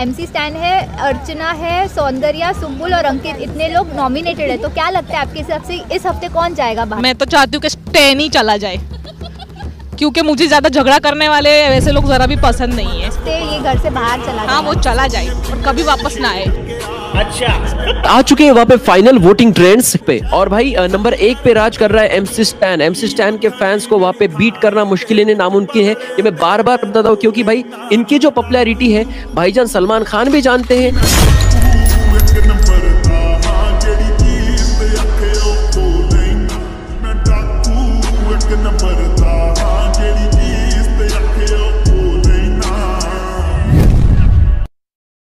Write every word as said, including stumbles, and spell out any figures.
MC stand है, अर्चना है, सौंदर्या, सुंबुल और अंकित, इतने लोग नॉमिनेटेड है। तो क्या लगता है आपके हिसाब से इस हफ्ते कौन जाएगा बाहर? मैं तो चाहती हूँ कि स्टैन ही चला जाए क्योंकि मुझे ज्यादा झगड़ा करने वाले वैसे लोग जरा भी पसंद नहीं है। ये घर से बाहर चला, हाँ वो चला जाए और कभी वापस ना आए। अच्छा, आ चुके हैं वहाँ पे फाइनल वोटिंग ट्रेंड्स पे, और भाई नंबर एक पे राज कर रहा है एमसी स्टैन। एमसी स्टैन के फैंस को वहाँ पे बीट करना मुश्किल है, नामुमकिन है, ये मैं बार बार बताता हूँ क्योंकि भाई इनकी जो पॉपुलैरिटी है भाईजान सलमान खान भी जानते हैं।